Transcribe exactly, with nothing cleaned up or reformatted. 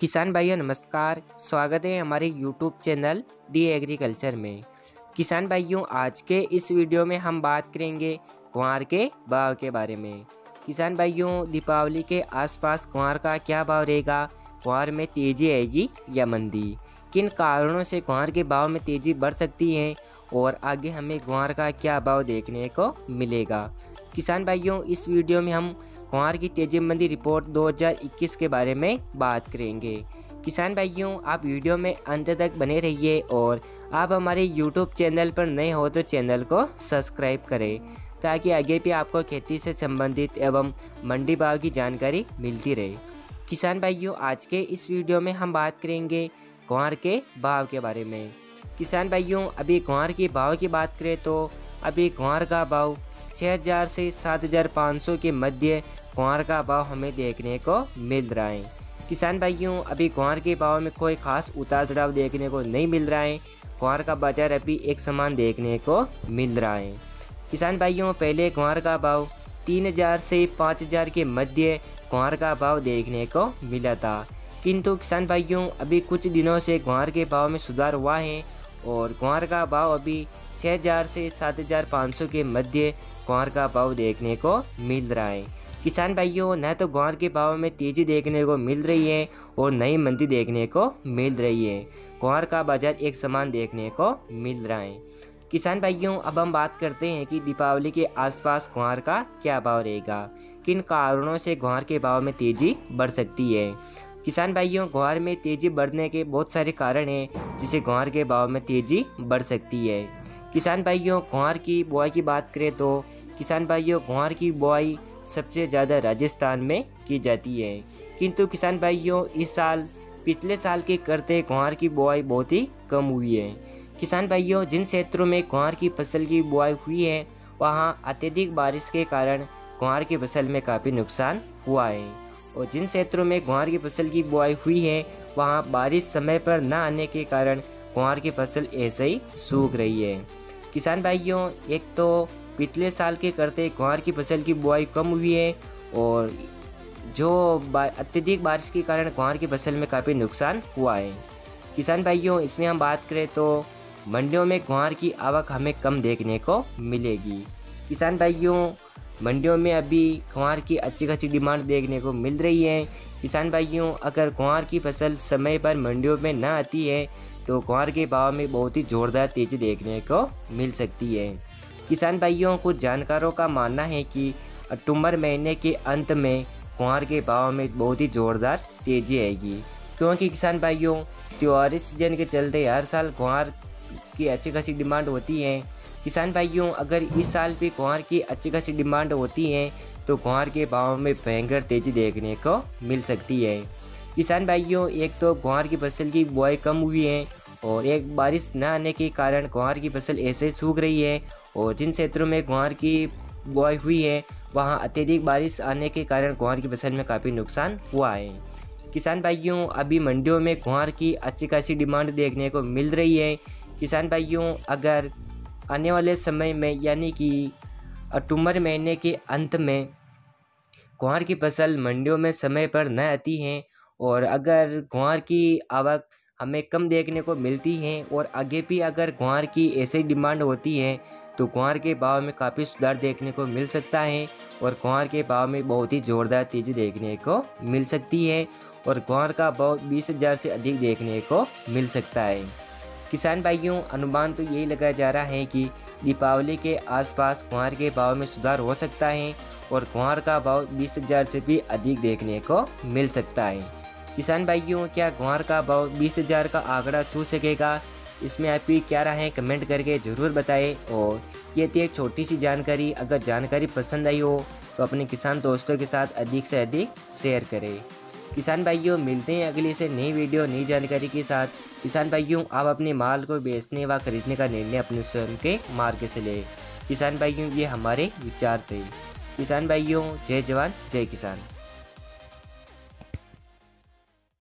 किसान भाइयों नमस्कार, स्वागत है हमारे यूट्यूब चैनल डी एग्रीकल्चर में। किसान भाइयों आज के इस वीडियो में हम बात करेंगे ग्वार के भाव के बारे में। किसान भाइयों दीपावली के आसपास ग्वार का क्या भाव रहेगा, ग्वार में तेज़ी आएगी या मंदी, किन कारणों से ग्वार के भाव में तेज़ी बढ़ सकती है और आगे हमें ग्वार का क्या भाव देखने को मिलेगा। किसान भाइयों इस वीडियो में हम ग्वार की तेजी मंदी रिपोर्ट दो हज़ार इक्कीस के बारे में बात करेंगे। किसान भाइयों आप वीडियो में अंत तक बने रहिए और आप हमारे YouTube चैनल पर नए हो तो चैनल को सब्सक्राइब करें ताकि आगे भी आपको खेती से संबंधित एवं मंडी भाव की जानकारी मिलती रहे। किसान भाइयों आज के इस वीडियो में हम बात करेंगे ग्वार के भाव के बारे में। किसान भाइयों अभी ग्वार के भाव की बात करें तो अभी ग्वार का भाव छह हज़ार से सात हज़ार पाँच सौ के मध्य ग्वार का भाव हमें देखने को मिल रहा है। किसान भाइयों अभी ग्वार के भाव में कोई खास उतार चढ़ाव देखने को नहीं मिल रहा है। ग्वार का बाजार अभी एक समान देखने को मिल रहा है। किसान भाइयों पहले ग्वार का भाव तीन हज़ार से पाँच हज़ार के मध्य ग्वार का भाव देखने को मिला था, किंतु किसान भाइयों अभी कुछ दिनों से ग्वार के भाव में सुधार हुआ है और ग्वार का भाव अभी छह हज़ार से सात हज़ार पाँच सौ के मध्य ग्वार का भाव देखने को मिल रहा है। किसान भाइयों न तो ग्वार के भाव में तेज़ी देखने को मिल रही है और न ही मंदी देखने को मिल रही है। ग्वार का बाजार एक समान देखने को मिल रहा है। किसान भाइयों अब हम बात करते हैं कि दीपावली के आसपास ग्वार का क्या भाव रहेगा, किन कारणों से ग्वार के भाव में तेज़ी बढ़ सकती है। किसान भाइयों ग्वार में तेज़ी बढ़ने के बहुत सारे कारण हैं जिसे ग्वार के भाव में तेज़ी बढ़ सकती है। किसान भाइयों ग्वार की बुआई की बात करें तो किसान भाइयों ग्वार की बुआई सबसे ज़्यादा राजस्थान में की जाती है, किंतु किसान भाइयों इस साल पिछले साल के करते ग्वार की बुआई बहुत ही कम हुई है। किसान भाइयों जिन क्षेत्रों में ग्वार की फसल की बुआई हुई है वहां अत्यधिक बारिश के कारण ग्वार की फसल में काफ़ी नुकसान हुआ है और जिन क्षेत्रों में ग्वार की फसल की बुआई हुई है वहां बारिश समय पर न आने के कारण ग्वार की फसल ऐसे ही सूख रही है। किसान भाइयों एक तो पिछले साल के करते ग्वार की फसल की बुआई कम हुई है और जो अत्यधिक बारिश के कारण ग्वार की फसल में काफ़ी नुकसान हुआ है। किसान भाइयों इसमें हम बात करें तो मंडियों में ग्वार की आवक हमें कम देखने को मिलेगी। किसान भाइयों मंडियों में अभी ग्वार की अच्छी खासी डिमांड देखने को मिल रही है। किसान भाइयों अगर ग्वार की फसल समय पर मंडियों में न आती है तो ग्वार के भाव में बहुत ही ज़ोरदार तेज़ी देखने को मिल सकती है। किसान भाइयों कुछ जानकारों का मानना है कि अक्टूबर महीने के अंत में ग्वार के भाव में बहुत ही ज़ोरदार तेज़ी आएगी, क्योंकि किसान भाइयों त्योहारी सीजन के चलते हर साल ग्वार की अच्छी खासी डिमांड होती है। किसान भाइयों अगर इस साल भी ग्वार की अच्छी खासी डिमांड होती है तो ग्वार के भाव में भयंकर तेज़ी देखने को मिल सकती है। किसान भाइयों एक तो ग्वार की फसल की बुआई कम हुई है और एक बारिश न आने के कारण ग्वार की फसल ऐसे सूख रही है और जिन क्षेत्रों में ग्वार की बुआई हुई है वहां अत्यधिक बारिश आने के कारण ग्वार की फसल में काफ़ी नुकसान हुआ है। किसान भाइयों अभी मंडियों में ग्वार की अच्छी खासी डिमांड देखने को मिल रही है। किसान भाइयों अगर आने वाले समय में यानी कि अक्टूबर महीने के अंत में ग्वार की फसल मंडियों में समय पर न आती है और अगर ग्वार की आवक हमें कम देखने को मिलती है और आगे भी अगर ग्वार की ऐसी डिमांड होती है तो ग्वार के भाव में काफ़ी सुधार देखने को मिल सकता है और ग्वार के भाव में बहुत ही ज़ोरदार तेज़ी देखने को मिल सकती है और ग्वार का भाव बीस हज़ार से अधिक देखने को मिल सकता है। किसान भाइयों अनुमान तो यही लगाया जा रहा है कि दीपावली के आसपास ग्वार के भाव में सुधार हो सकता है और ग्वार का भाव बीस हज़ार से भी अधिक देखने को मिल सकता है। किसान भाइयों क्या ग्वार का भाव बीस हज़ार का आंकड़ा छू सकेगा, इसमें आपकी क्या राय है कमेंट करके ज़रूर बताएं। और ये थी एक छोटी सी जानकारी, अगर जानकारी पसंद आई हो तो अपने किसान दोस्तों के साथ अधिक से अधिक शेयर करें। किसान भाइयों मिलते हैं अगले से नई वीडियो नई जानकारी के साथ। किसान भाइयों आप अपने माल को बेचने व खरीदने का निर्णय अपने स्वयं के मार्ग से लें। किसान भाइयों ये हमारे विचार थे। किसान भाइयों जय जवान जय किसान।